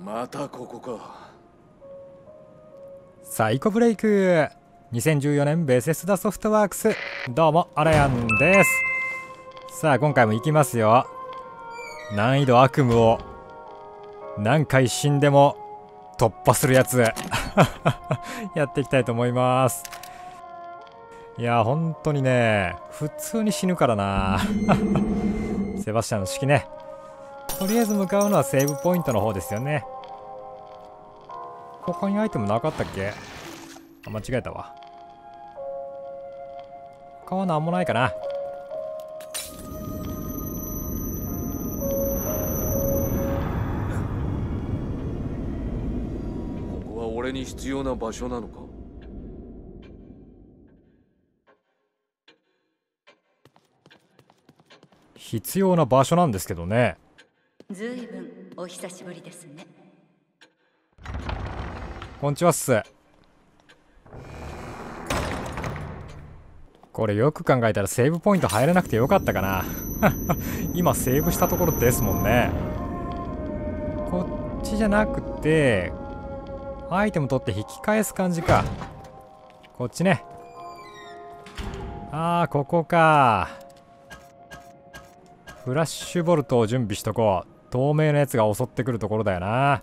またここか。サイコブレイク2014年ベセスダソフトワークス、どうもアラヤンです。さあ今回も行きますよ。難易度悪夢を何回死んでも突破するやつやっていきたいと思います。いや本当にね普通に死ぬからなセバスチャンの式ね。とりあえず向かうのはセーブポイントの方ですよね。他にアイテムなかったっけ？あ、間違えたわ。他は何もないかな。ここは俺に必要な場所なのか？必要な場所なんですけどね。ずいぶんお久しぶりですね。こんにちはっす。これよく考えたらセーブポイント入らなくてよかったかな今セーブしたところですもんね。こっちじゃなくてアイテム取って引き返す感じか。こっちね。あーここか。フラッシュボルトを準備しとこう。透明のやつが襲ってくるところだよな。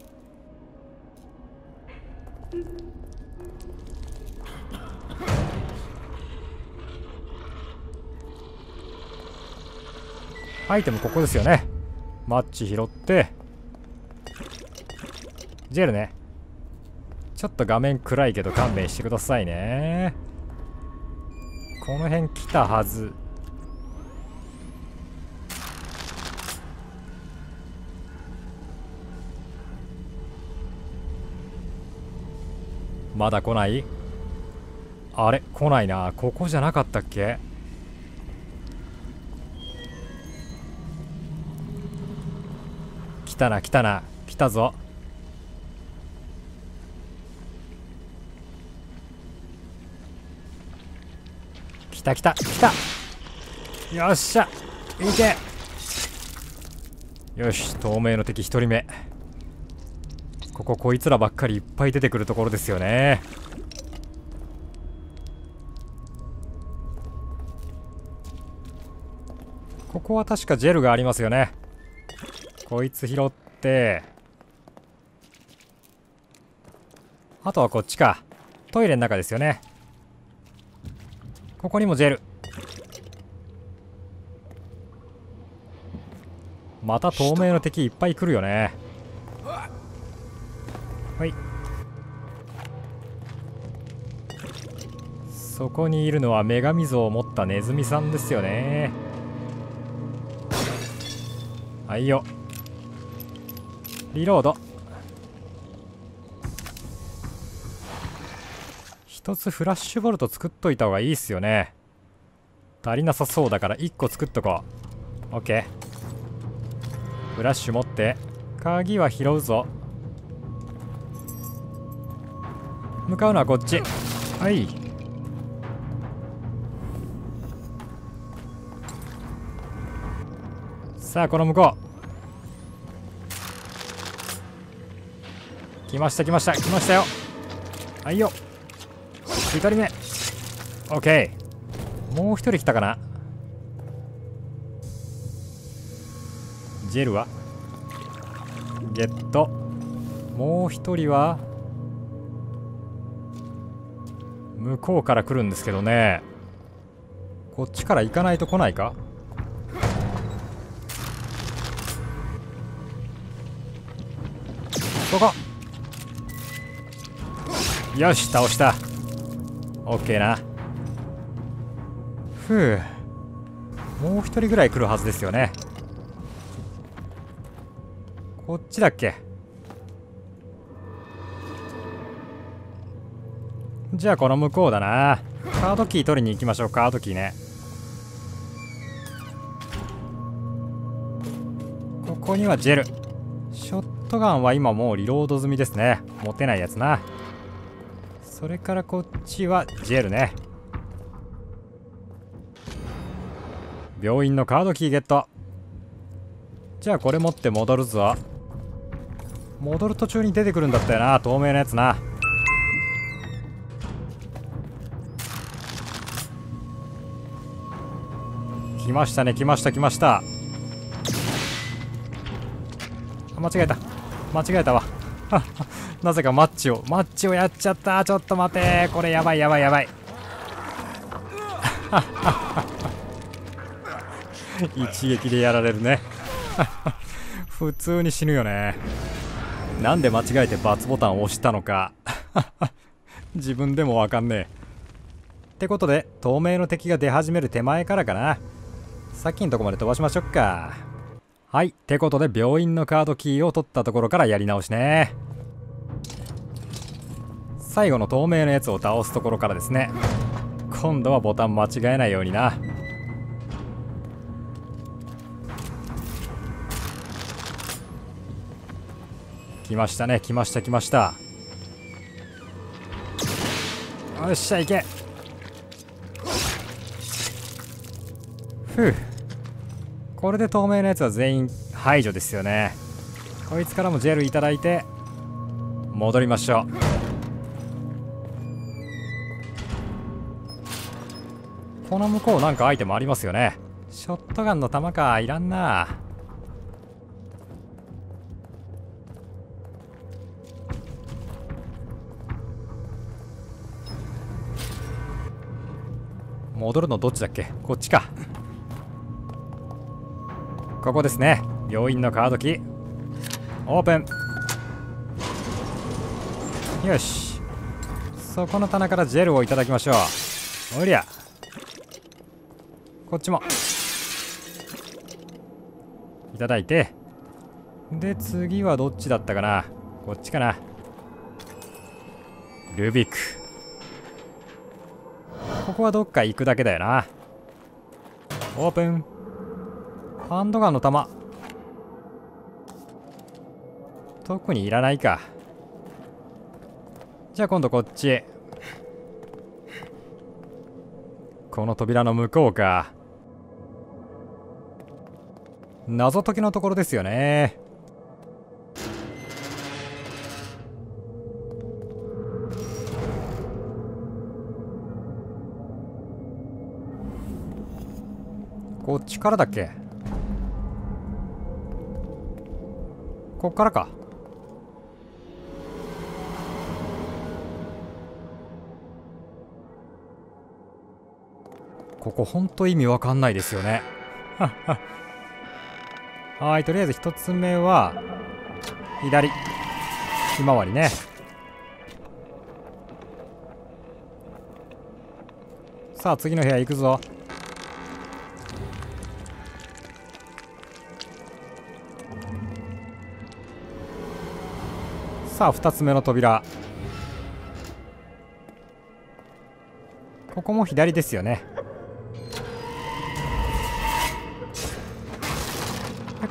アイテムここですよね。マッチ拾ってジェルね。ちょっと画面暗いけど勘弁してくださいね。この辺来たはず。まだ来ない？あれ来ないな。ここじゃなかったっけ？来たな来たな。来たぞ。来た来た来た。よっしゃいけ。よし透明の敵1人目。こここいつらばっかりいっぱい出てくるところですよね。ここは確かジェルがありますよね。こいつ拾ってあとはこっちか。トイレの中ですよね。ここにもジェル。また透明の敵いっぱい来るよね。はい、そこにいるのは女神像を持ったネズミさんですよね。はいよリロード。一つフラッシュボルト作っといた方がいいっすよね。足りなさそうだから1個作っとこう。 OK フラッシュ持って鍵は拾うぞ。向かうのはこっち。はい、さあこの向こう来ました来ました来ましたよ。はいよ1人目。 OK もう1人来たかな。ジェルはゲット。もう1人は向こうから来るんですけどね。こっちから行かないと来ないか。ここよし倒した。 OK な。ふうもう1人ぐらい来るはずですよね。こっちだっけ。じゃあこの向こうだな。カードキー取りに行きましょう。カードキーね。ここにはジェル。ショットガンは今もうリロード済みですね。持てないやつな。それからこっちはジェルね。病院のカードキーゲット。じゃあこれ持って戻るぞ。戻る途中に出てくるんだったよな、透明なやつな。来ましたね、来ました来ました。あ、間違えた間違えたわなぜかマッチをやっちゃった。ちょっと待て、これやばいやばいやばい一撃でやられるね普通に死ぬよね。なんで間違えて×ボタンを押したのか自分でもわかんねえ。ってことで透明の敵が出始める手前からかな、さっきのとこまで飛ばしましょうか。はい、ってことで病院のカードキーを取ったところからやり直しね。最後の透明のやつを倒すところからですね。今度はボタン間違えないようにな。来ましたね、来ました来ました。よっしゃいけ。ふう、これで透明のやつは全員排除ですよね。こいつからもジェルいただいて戻りましょう。この向こうなんかアイテムありますよね。ショットガンの弾か、いらんな。戻るのどっちだっけ、こっちか。ここですね、病院のカードキーオープン。よし、そこの棚からジェルをいただきましょう。おりゃ、こっちもいただいて、で次はどっちだったかな、こっちかな。ルビック、ここはどっか行くだけだよな。オープン。ハンドガンの弾特にいらないか。じゃあ今度こっち、この扉の向こうか。謎解きのところですよね。こっちからだっけ、こっからか。ここほんと意味わかんないですよねはい、とりあえず一つ目は左ひまわりね。さあ次の部屋行くぞ。さあ二つ目の扉、ここも左ですよね。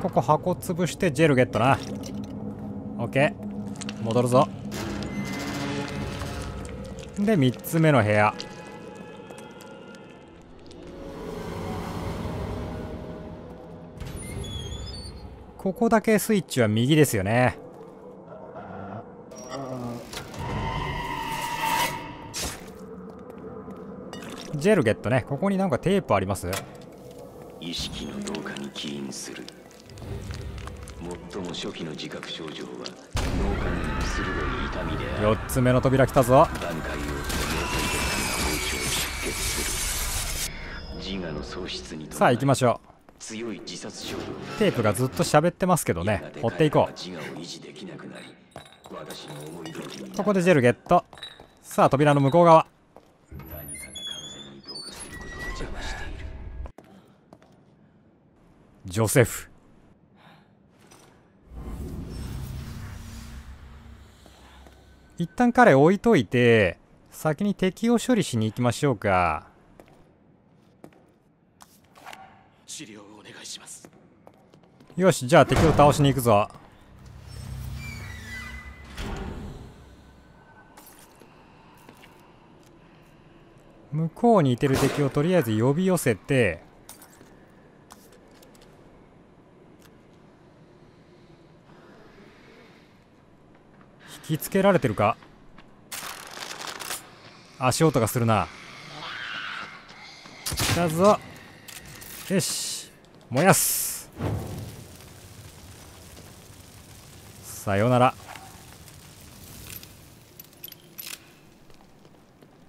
ここ箱潰してジェルゲットな。オッケー、戻るぞ。で3つ目の部屋、ここだけスイッチは右ですよね。ジェルゲットね。ここになんかテープあります。意識の同化に起因する最も初期の自覚症状は脳幹に鋭い痛みである。4つ目の扉来たぞ。段階を脳幹血管が出血する。自我の喪失に。さあ行きましょう。強い自殺衝動。テープがずっと喋ってますけどね、追っていこう。ここでジェルゲット。さあ扉の向こう側、ジョセフ。一旦彼置いといて先に敵を処理しに行きましょうか。治療をお願いします。よし、じゃあ敵を倒しに行くぞ。向こうにいてる敵をとりあえず呼び寄せて、引きつけられてるか。足音がするな。来たぞ。よし、燃やす。さよなら。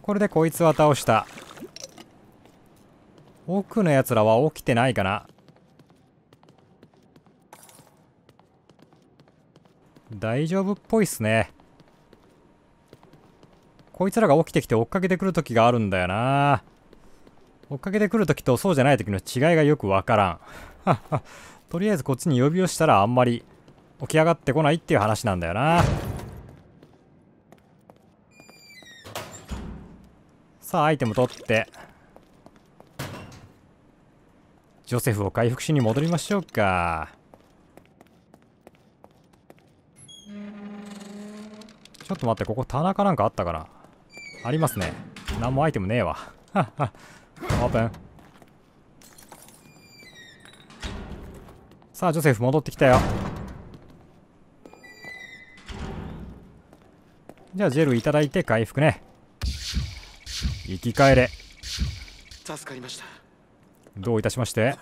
これでこいつは倒した。奥のやつらは起きてないかな。大丈夫っぽいっすね。こいつらが起きてきて追っかけてくる時があるんだよな。追っかけてくる時とそうじゃない時の違いがよくわからん。とりあえずこっちに呼びをしたらあんまり起き上がってこないっていう話なんだよな。さあアイテム取ってジョセフを回復しに戻りましょうか。ちょっと待って、ここ棚かなんかあったかな。ありますね。何もアイテムねえわ。オープン。さあジョセフ戻ってきたよ。じゃあジェルいただいて回復ね。生き返れ。助かりました。どういたしまして。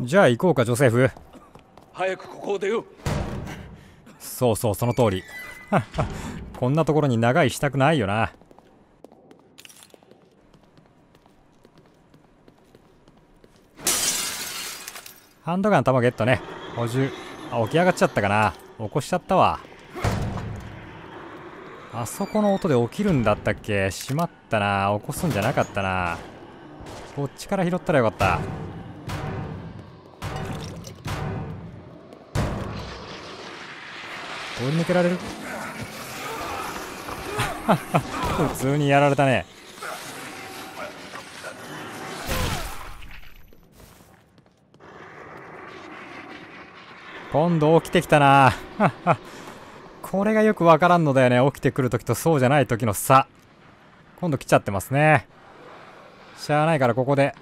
じゃあ行こうかジョセフ。早くここを出よう。そうそう、その通り。こんなところに長居したくないよな。ハンドガン弾ゲットね。補充。あ、起き上がっちゃったかな。起こしちゃったわ。あそこの音で起きるんだったっけ。しまったな。起こすんじゃなかったな。こっちから拾ったらよかった。追い抜けられる。普通にやられたね。今度起きてきたな。これがよくわからんのだよね。起きてくるときとそうじゃないときの差。今度来ちゃってますね。しゃあないからここで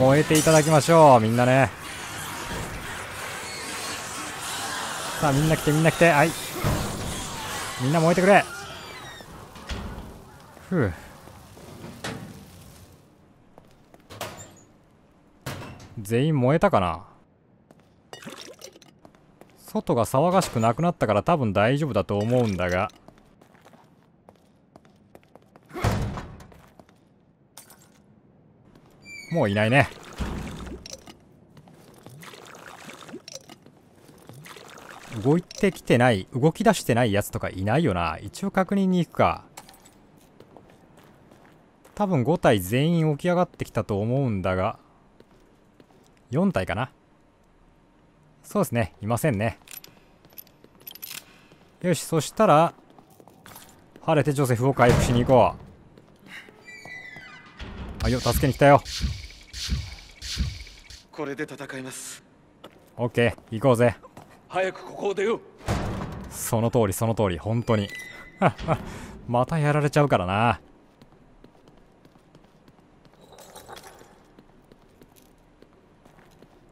燃えていただきましょう。みんなね。さあみんな来てみんな来て。はい、みんな燃えてくれ。ふう。全員燃えたかな。外が騒がしくなくなったから多分大丈夫だと思うんだが、もういないね。動いてきてない、動き出してないやつとかいないよな。一応確認に行くか。多分5体全員起き上がってきたと思うんだが、4体かな。そうですね、いませんね。よし、そしたら晴れてジョセフを回復しに行こう。あいよ、助けに来たよ。これで戦います。オッケー、行こうぜ。早くここを出よう。その通りその通り、本当に。またやられちゃうからな。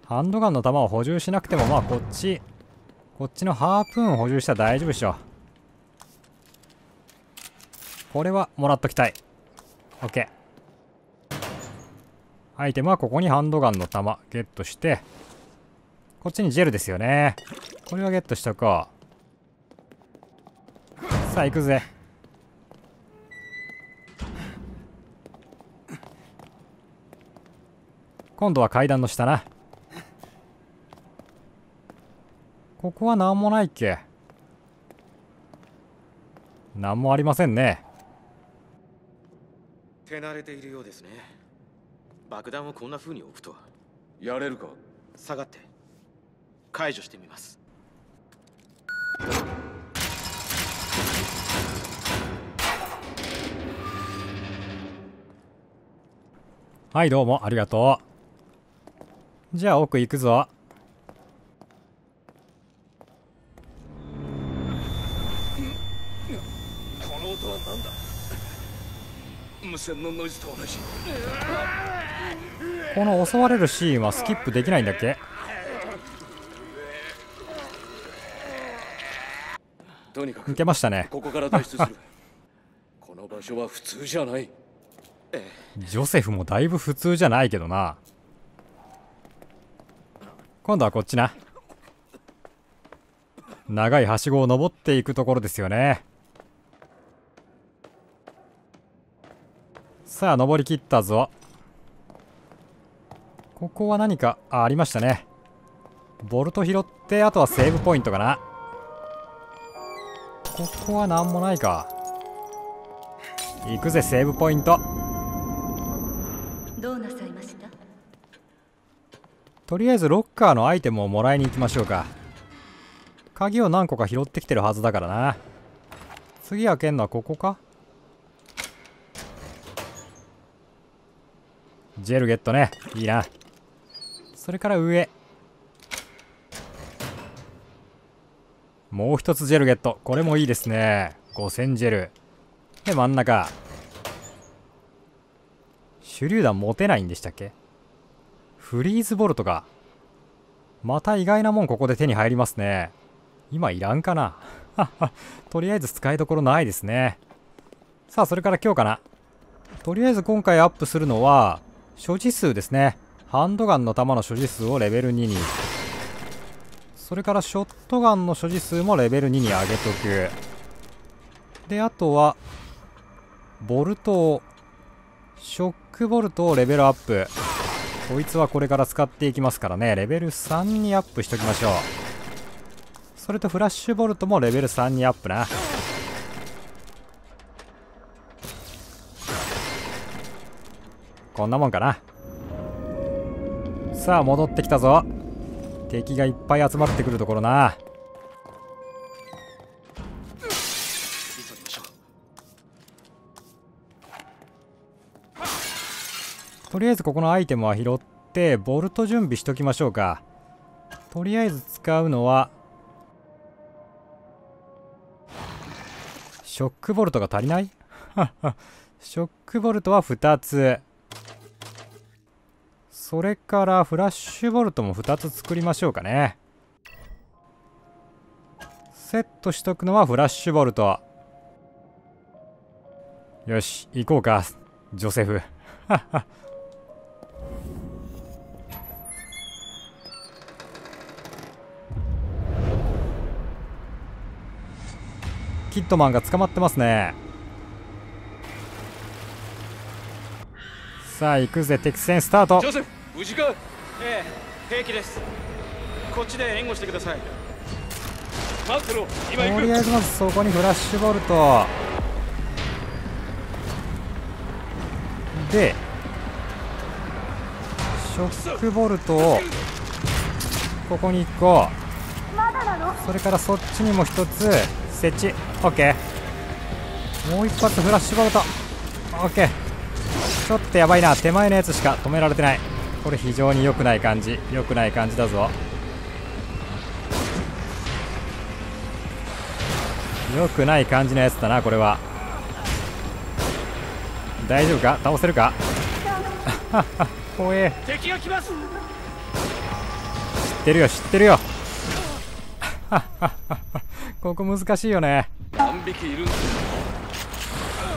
ハンドガンの弾を補充しなくても、まあこっちのハープーンを補充したら大丈夫でしょ。これはもらっときたい。 OK。 アイテムはここにハンドガンの弾ゲットして、こっちにジェルですよね。これはゲットしとこう。さあ行くぜ。今度は階段の下な。ここは何もないっけ。何もありませんね。手慣れているようですね。爆弾をこんな風に置くとは。やれるか。下がって解除してみます。はい、どうもありがとう。じゃあ奥行くぞ。この襲われるシーンはスキップできないんだっけ。とにかく抜けましたね。ここから脱出する。この場所は普通じゃない。ジョセフもだいぶ普通じゃないけどな。今度はこっちな。長いはしごを登っていくところですよね。さあ登りきったぞ。ここは何か ありましたね。ボルト拾って、あとはセーブポイントかな。ここは何もないか。行くぜセーブポイント。どうなさいました？とりあえずロッカーのアイテムをもらいに行きましょうか。鍵を何個か拾ってきてるはずだからな。次開けんのはここか。ジェルゲットね、いいな。それから上、もう一つジェルゲット、これもいいですね。5000ジェルで、真ん中手榴弾持てないんでしたっけ。フリーズボルトか。また意外なもんここで手に入りますね。今いらんかなとりあえず使いどころないですね。さあそれから今日かな。とりあえず今回アップするのは所持数ですね。ハンドガンの弾の所持数をレベル2に、それからショットガンの所持数もレベル2に上げとく。であとはボルトを、ショックボルトをレベルアップ。こいつはこれから使っていきますからね。レベル3にアップしときましょう。それとフラッシュボルトもレベル3にアップな。こんなもんかな。さあ戻ってきたぞ。敵がいっぱい集まってくるところな。とりあえずここのアイテムは拾ってボルト準備しときましょうか。とりあえず使うのはショックボルトが足りないショックボルトは2つ。それからフラッシュボルトも2つ作りましょうかね。セットしとくのはフラッシュボルト。よし、行こうか、ジョセフキッドマンが捕まってますね。さあ行くぜ、敵戦スタート。ジョセフ、無事か？ええ、平気です。こっちで援護してください。待ってろ、今行く。とりあえずまずそこにフラッシュボルトでショックボルトをここに1個、それからそっちにも1つ設置。 OK、 もう一発フラッシュボルト。 OK、 ちょっとやばいな、手前のやつしか止められてない。これ非常に良くない感じ、良くない感じだぞ。良くない感じのやつだな、これは。大丈夫か、倒せるか怖え。敵が来ます。知ってるよ、知ってるよここ難しいよね。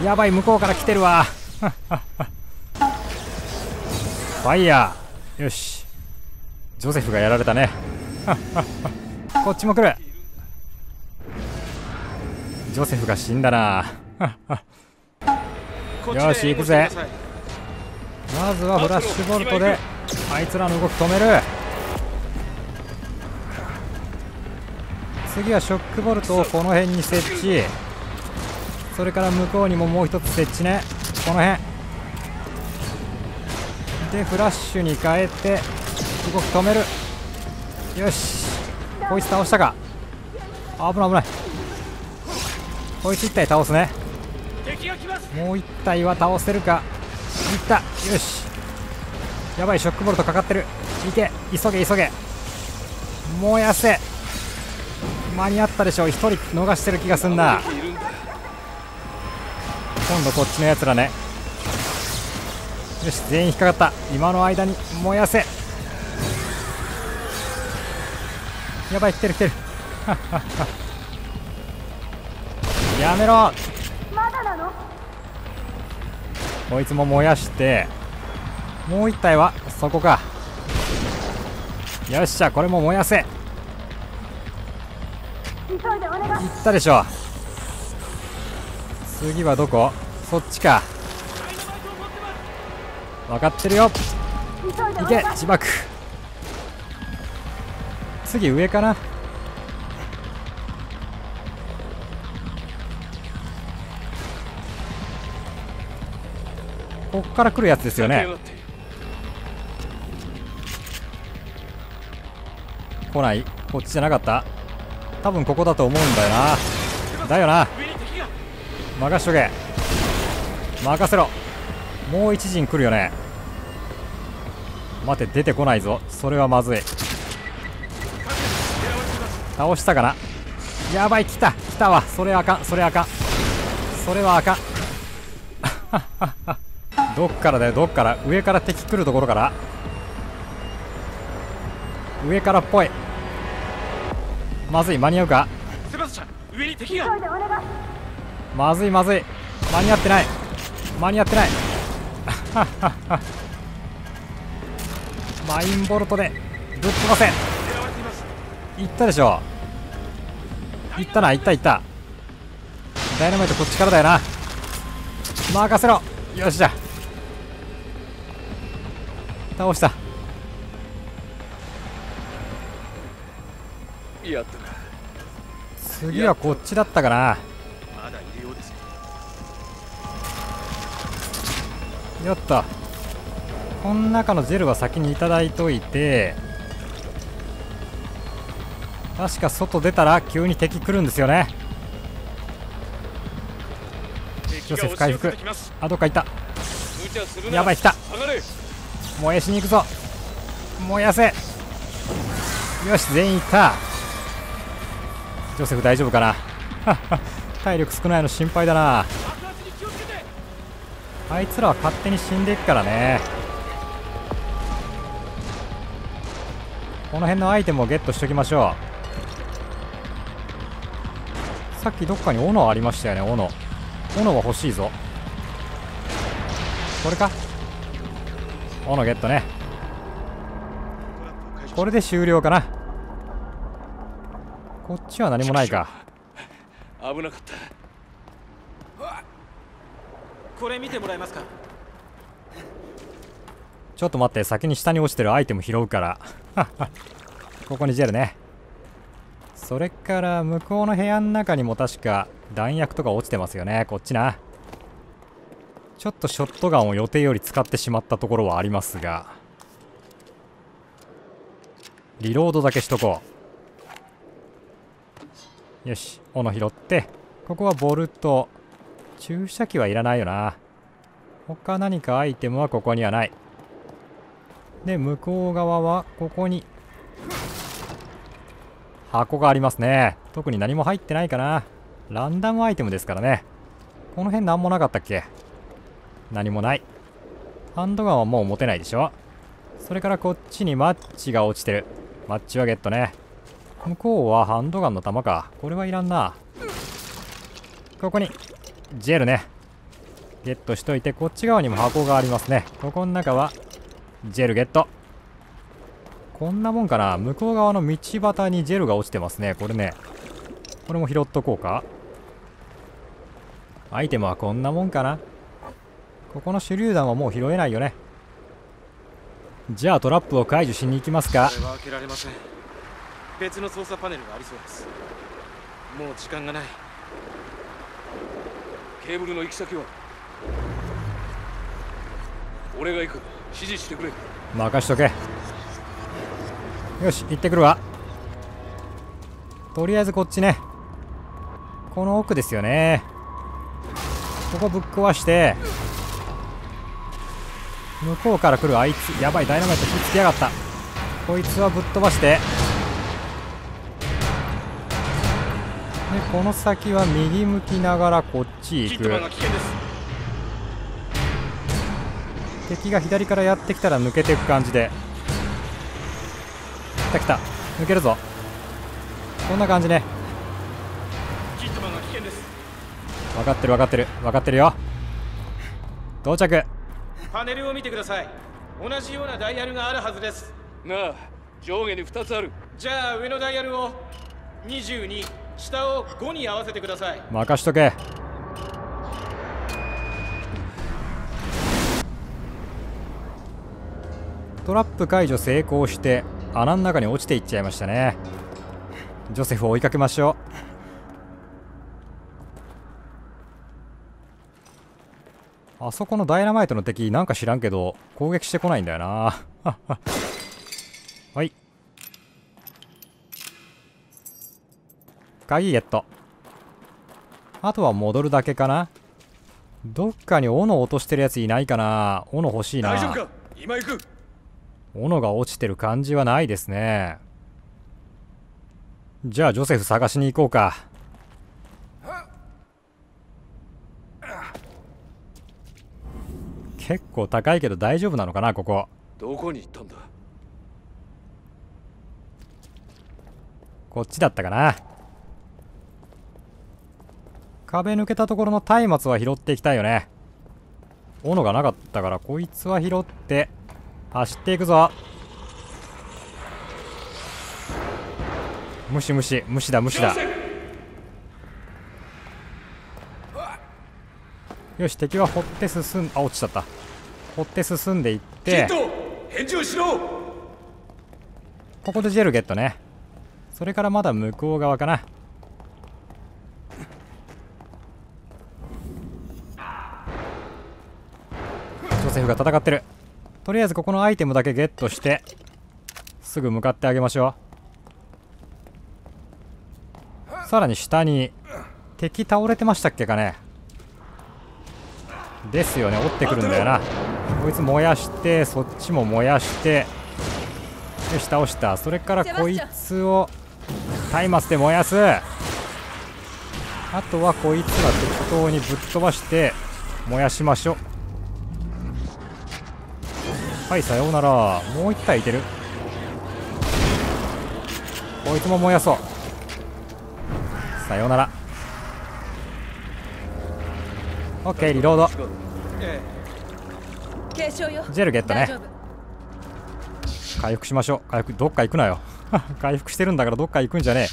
やばい、向こうから来てるわファイヤー。よし、ジョセフがやられたねこっちも来る。ジョセフが死んだなよし行くぜ。まずはフラッシュボルトであいつらの動き止める。次はショックボルトをこの辺に設置。それから向こうにももう一つ設置ね。この辺でフラッシュに変えて動き止める。よし、こいつ倒したか。危ない危ない。こいつ1体倒すね。もう1体は倒せるか。いった、よし。やばい、ショックボルトかかってる。いけ、急げ急げ、燃やせ。間に合ったでしょう。1人逃してる気がすんな。今度こっちのやつらね。よし、全員引っかかった。今の間に燃やせ。やばい、来てる来てるやめろ。まだなの？こいつも燃やして、もう一体はそこか。よっしゃ、これも燃やせ。急いでお願い。行ったでしょ。次はどこ？そっちか。分かってるよ。行け、自爆。次上かな。こっから来るやつですよね。来ない。こっちじゃなかった。多分ここだと思うんだよな。だよな。任しとけ。任せろ。もう一陣来るよね。待て、出てこないぞ。それはまずい。倒したかな。やばい、来た来たわ。それあかん、それあかん、それはあかん。どっからだよ、どっから。上から敵来るところから。上からっぽい。まずい、間に合うか。まずいまずい、間に合ってない、間に合ってない。マインボルトでぶっ飛ばせ。いったでしょ。いったな、いったいった。ダイナマイトこっちからだよな。任せろ。よっしゃ、倒した。やったな。次はこっちだったかな。まだいるようですね。やった。この中のジェルは先にいただいといて、確か外出たら急に敵来るんですよね。ジョセフ回復。あ、どっかいた。やばい、来た。燃やしに行くぞ。燃やせ。よし、全員いった。ジョセフ大丈夫かな。体力少ないの心配だな。あいつらは勝手に死んでいくからね。この辺のアイテムをゲットしときましょう。さっきどっかに斧ありましたよね。斧、斧は欲しいぞ。これか。斧ゲットね。これで終了かな。こっちは何もないか。危なかった。これ見てもらえますか。ちょっと待って、先に下に落ちてるアイテム拾うから。ここにジェルね。それから向こうの部屋の中にも確か弾薬とか落ちてますよね。こっちな。ちょっとショットガンを予定より使ってしまったところはありますが、リロードだけしとこう。よし、斧拾って、ここはボルト。注射器はいらないよな。他何かアイテムはここにはない。で、向こう側はここに箱がありますね。特に何も入ってないかな。ランダムアイテムですからね。この辺何もなかったっけ。何もない。ハンドガンはもう持てないでしょ。それからこっちにマッチが落ちてる。マッチはゲットね。向こうはハンドガンの弾か。これはいらんな。ここにジェルね、ゲットしといて。こっち側にも箱がありますね。ここの中はジェルゲット。こんなもんかな。向こう側の道端にジェルが落ちてますね。これね、これも拾っとこうか。アイテムはこんなもんかな。ここの手榴弾はもう拾えないよね。じゃあトラップを解除しに行きますか。これは開けられません。別の操作パネルがありそうです。もう時間がない。ケーブルの行き先は俺が行く。指示してくれ。任しとけ。よし、行ってくるわ。とりあえずこっちね。この奥ですよね。ここぶっ壊して、向こうから来るあいつ。やばい、ダイナマイト火つきやがった。こいつはぶっ飛ばして、でこの先は右向きながらこっち行く。敵が左からやってきたら抜けていく感じで。来た来た、抜けるぞ。こんな感じね。分かってる分かってる分かってるよ。到着。パネルを見てください。同じようなダイヤルがあるはずです。なあ、上下に2つある。じゃあ上のダイヤルを22、下を5に合わせてください。任しとけ。トラップ解除成功して穴の中に落ちていっちゃいましたね。ジョセフを追いかけましょう。あそこのダイナマイトの敵なんか知らんけど攻撃してこないんだよな。はい、鍵ゲット。あとは戻るだけかな。どっかに斧落としてるやついないかな。斧欲しいな。大丈夫か？今行く。斧が落ちてる感じはないですね。じゃあジョセフ探しに行こうか。結構高いけど大丈夫なのかな、ここ。どこに行ったんだ。こっちだったかな。壁抜けたところの松明は拾っていきたいよね。斧がなかったからこいつは拾って走っていくぞ。無視無視無視だ無視だ。よし、敵は掘って進ん、あ、落ちちゃった。掘って進んでいって、ここでジェルゲットね。それからまだ向こう側かな。ジョセフが戦ってる。とりあえずここのアイテムだけゲットしてすぐ向かってあげましょう。さらに下に敵倒れてましたっけかね。ですよね、追ってくるんだよな。こいつ燃やして、そっちも燃やして、よし倒した。それからこいつを松明で燃やす。あとはこいつら適当にぶっ飛ばして燃やしましょう。はい、さようなら。もう1体いてる。こいつも燃やそう。さようなら。オッケー、リロード。ジェルゲットね。回復しましょう。回復。どっか行くなよ。回復してるんだからどっか行くんじゃね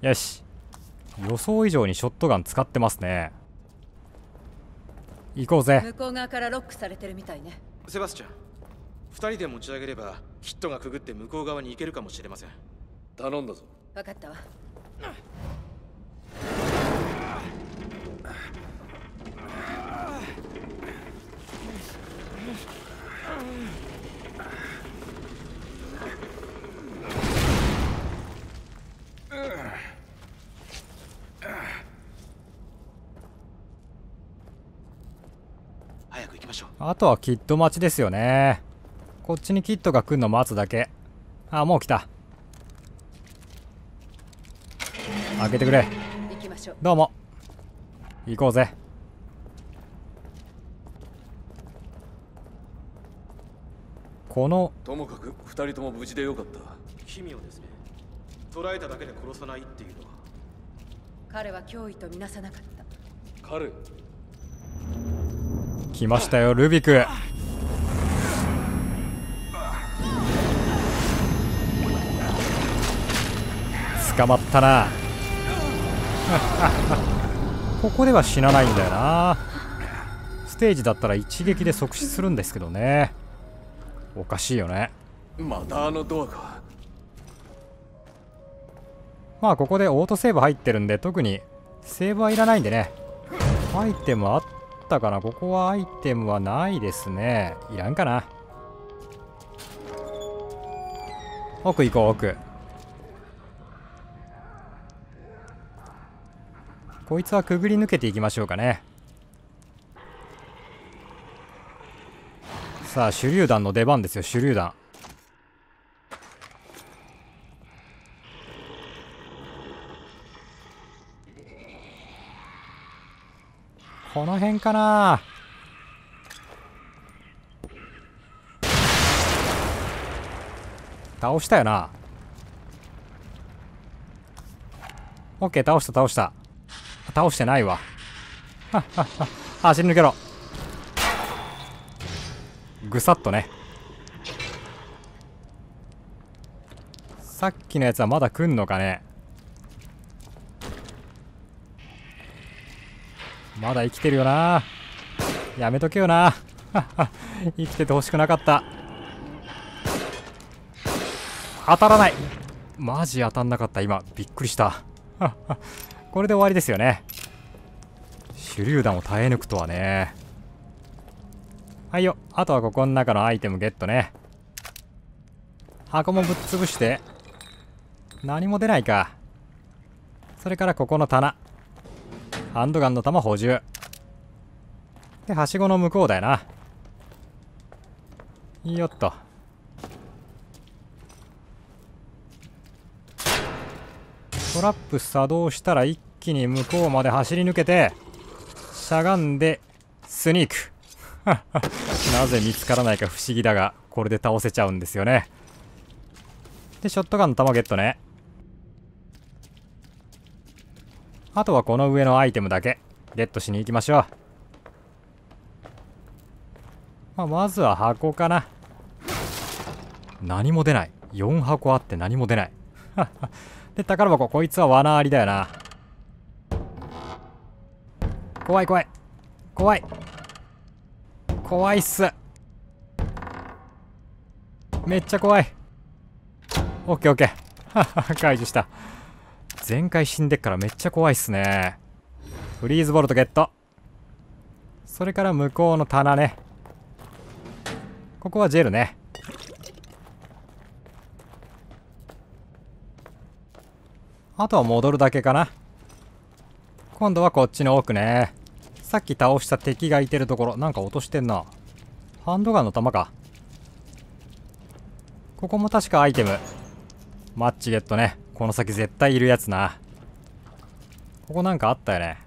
え。よし、予想以上にショットガン使ってますね。行こうぜ。向こう側からロックされてるみたいね。セバスチャン、2人で持ち上げればヒットがくぐって向こう側に行けるかもしれません。頼んだぞ。分かったわ。あとはキッド待ちですよね。こっちにキッドが来るの待つだけ。あ、もう来た。開けてくれ。行きましょう。どうも。行こうぜ。このともかく2人とも無事でよかった。奇妙ですね。捕らえただけで殺さないっていうのは。彼は脅威とみなさなかった。彼来ましたよ、ルビク。捕まったな。ここでは死なないんだよな。ステージだったら一撃で即死するんですけどね。おかしいよね。またあのドアか。まあここでオートセーブ入ってるんで特にセーブはいらないんでね。アイテムあったかな。ここはアイテムはないですね。いらんかな。奥行こう、奥。こいつはくぐり抜けていきましょうかね。さあ手榴弾の出番ですよ、手榴弾。この辺かな。倒したよな。オッケー、倒した倒した。倒してないわ。はっはっは。走り抜けろ。ぐさっとね。さっきのやつはまだ来んのかね。まだ生きてるよな。やめとけよな。生きててほしくなかった。当たらない。マジ当たんなかった。今びっくりした。これで終わりですよね。手榴弾を耐え抜くとはね。はいよ。あとはここの中のアイテムゲットね。箱もぶっ潰して何も出ないか。それからここの棚、ハンドガンの弾補充で、はしごの向こうだよな。よっと。トラップ作動したら一気に向こうまで走り抜けて、しゃがんでスニーク。なぜ見つからないか不思議だが、これで倒せちゃうんですよね。でショットガンの弾ゲットね。あとはこの上のアイテムだけゲットしに行きましょう。まずは箱かな。何も出ない。4箱あって何も出ない。で宝箱、こいつは罠ありだよな。怖い怖い怖い怖いっす。めっちゃ怖い。オッケーオッケー。解除した。前回死んでっからめっちゃ怖いっすね。フリーズボルトゲット。それから向こうの棚ね。ここはジェルね。あとは戻るだけかな。今度はこっちの奥ね。さっき倒した敵がいてるところ、なんか落としてんな。ハンドガンの弾か。ここも確かアイテムマッチゲットね。この先絶対いるやつな。ここなんかあったよね。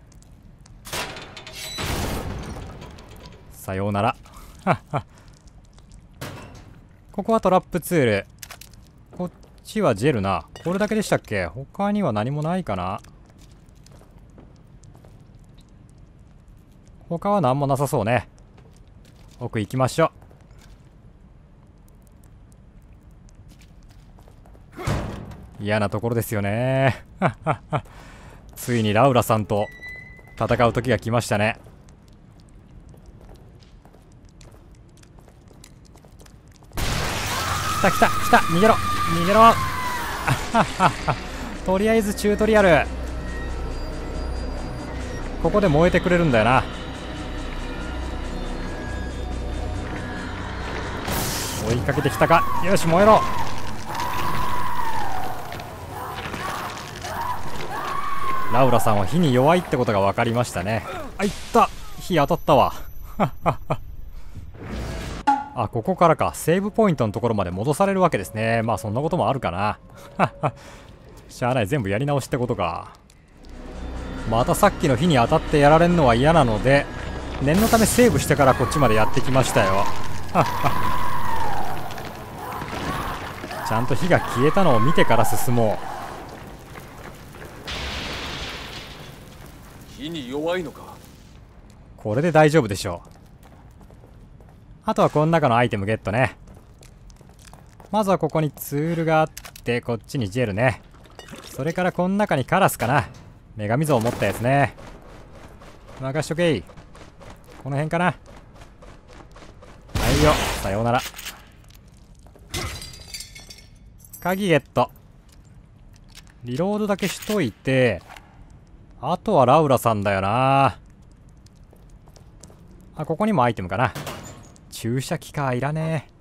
さようなら。ここはトラップツール。こっちはジェルな。これだけでしたっけ。他には何もないかな。他は何もなさそうね。奥行きましょう。嫌なところですよね。ついにラウラさんと戦う時が来ましたね。来た来た来た。逃げろ逃げろ。とりあえずチュートリアル。ここで燃えてくれるんだよな。追いかけてきたか。よし燃えろ。ラウラさんは火に弱いってことが分かりましたね。あ、いった。火当たったわ。あ、ここからか。セーブポイントのところまで戻されるわけですね。まあそんなこともあるかな。しゃあない。全部やり直しってことか。またさっきの火に当たってやられるのは嫌なので、念のためセーブしてからこっちまでやってきましたよ。ちゃんと火が消えたのを見てから進もう。火に弱いのか。これで大丈夫でしょう。あとはこの中のアイテムゲットね。まずはここにツールがあって、こっちにジェルね。それからこの中にカラスかな。女神像を持ったやつね。任しとけい。この辺かな。はいよ。さようなら。鍵ゲット。リロードだけしといて、あとはラウラさんだよな。あ、ここにもアイテムかな。注射器か。いらねえ。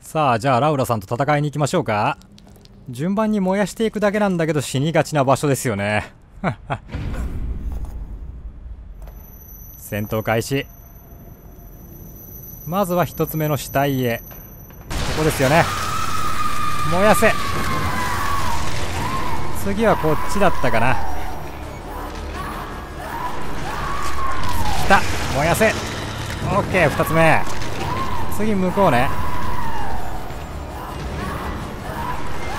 さあ、じゃあラウラさんと戦いに行きましょうか。順番に燃やしていくだけなんだけど、死にがちな場所ですよね。戦闘開始。まずは一つ目の死体へ。ここですよね。燃やせ。次はこっちだったかな。来た。燃やせ。オッケー。2つ目。次向こうね。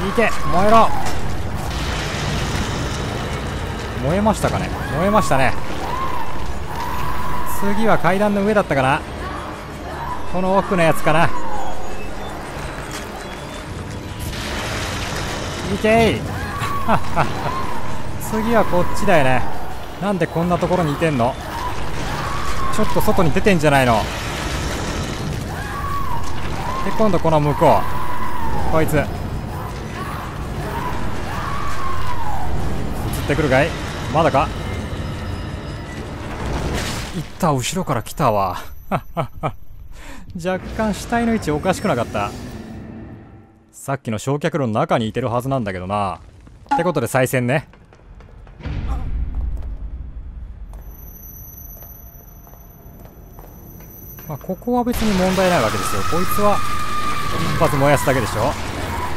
いけ。燃えろ。燃えましたかね。燃えましたね。次は階段の上だったかな。この奥のやつかな。いけい次はこっちだよね。なんでこんなところにいてんの。ちょっと外に出てんじゃないの。で今度この向こう、こいつ映ってくるかい。まだか。いった、後ろから来たわ若干死体の位置おかしくなかった。さっきの焼却炉の中にいてるはずなんだけどな。ってことで再戦ね。まあ、ここは別に問題ないわけですよ。こいつは一発燃やすだけでしょ。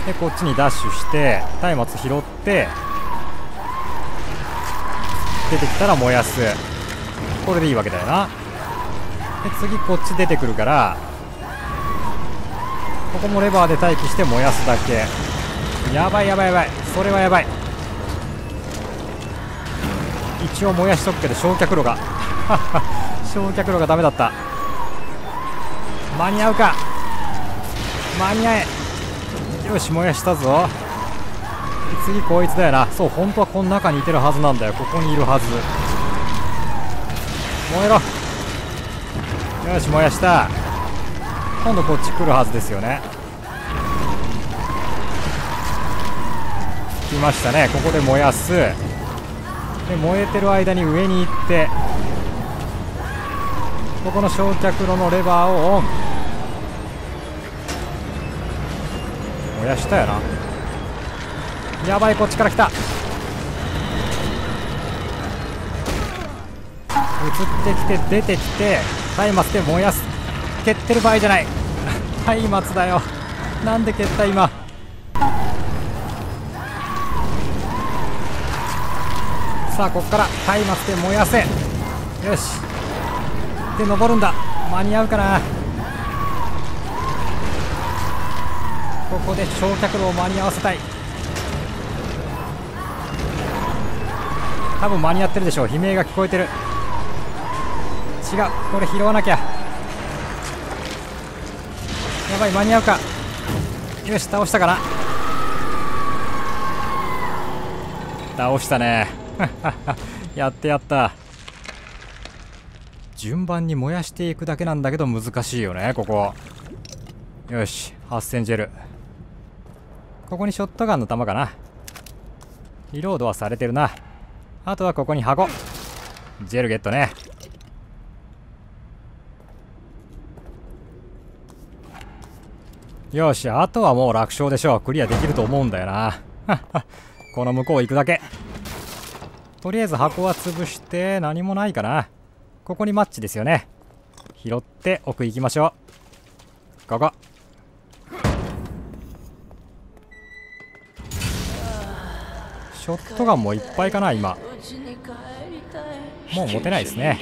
でこっちにダッシュして松明拾って出てきたら燃やす。これでいいわけだよな。で次こっち出てくるから、ここもレバーで待機して燃やすだけ。やばいやばいやばい、それはやばい。一応燃やしとくけど焼却炉が焼却炉がダメだった。間に合うか、間に合え。よし燃やしたぞ。次こいつだよな。そう、本当はこの中にいてるはずなんだよ。ここにいるはず。燃えろ。よし燃やした。今度こっち来るはずですよね。来ましたね。ここで燃やす。で燃えてる間に上に行って、ここの焼却炉のレバーをオン。燃やしたよな。やばい、こっちから来た。映ってきて出てきて松明で燃やす。蹴ってる場合じゃない松明だよ。なんで蹴った今。さあここから松明で燃やせ。よしで登るんだ。間に合うかな。ここで焼却炉を間に合わせたい。多分間に合ってるでしょう。悲鳴が聞こえてる。違う、これ拾わなきゃ。やばい、間に合うか。よし倒したかな。倒したねやってやった。順番に燃やしていくだけなんだけど難しいよねここ。よし8000ジェル。ここにショットガンの弾かな。リロードはされてるな。あとはここに箱、ジェルゲットね。よしあとはもう楽勝でしょう。クリアできると思うんだよなこの向こう行くだけ。とりあえず箱は潰して何もないかな。ここにマッチですよね。拾って奥行きましょう。ここショットガンもいっぱいかな。今もう持てないですね。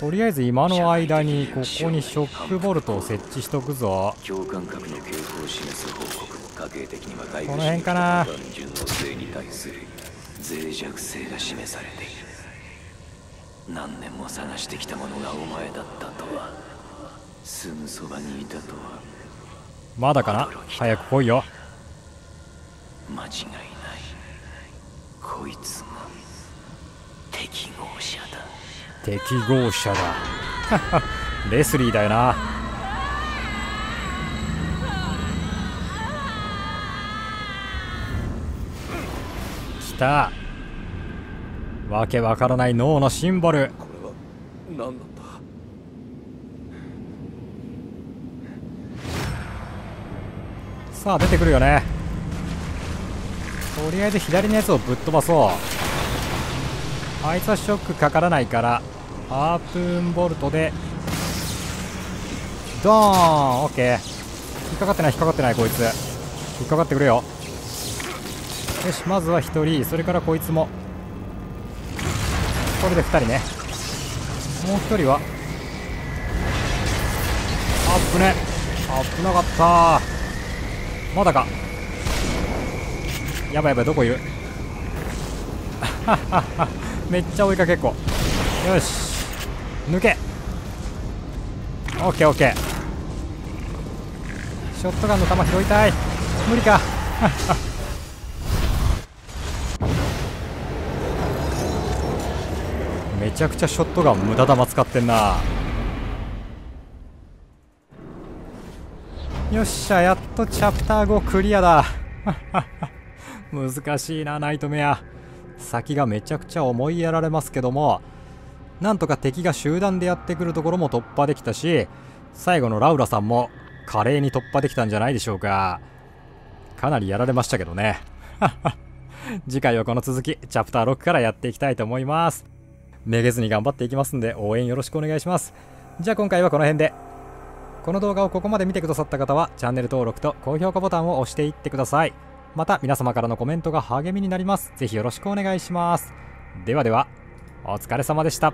とりあえず今の間にここにショックボルトを設置しとくぞ。この辺かな。脆弱性が示されている。何年も探してきたものがお前だったとは、すぐそばにいたとは。まだかな。早く来いよ。間違いない、こいつが適合者だ。適合者だレスリーだよな。わけわからない脳のシンボル。これは何だった。さあ出てくるよね。とりあえず左のやつをぶっ飛ばそう。あいつはショックかからないからハープーンボルトでドーン。オッケー、引っかかってない引っかかってない。こいつ引っかかってくれよ。よしまずは1人、それからこいつも。これで2人ね。もう1人はあっぶね、危なかった。まだか。やばいやばい、どこいるめっちゃ追いかけっこ。よし抜け。オッケーオッケー。ショットガンの弾拾いたい。無理かめちゃくちゃショットガン無駄弾使ってんな。よっしゃ、やっとチャプター5クリアだ難しいな、ナイトメア。先がめちゃくちゃ思いやられますけども、なんとか敵が集団でやってくるところも突破できたし、最後のラウラさんも華麗に突破できたんじゃないでしょうか。かなりやられましたけどね次回はこの続きチャプター6からやっていきたいと思います。めげずに頑張っていきますんで、応援よろしくお願いします。じゃあ今回はこの辺で。この動画をここまで見てくださった方はチャンネル登録と高評価ボタンを押していってください。また皆様からのコメントが励みになります。ぜひよろしくお願いします。ではでは、お疲れ様でした。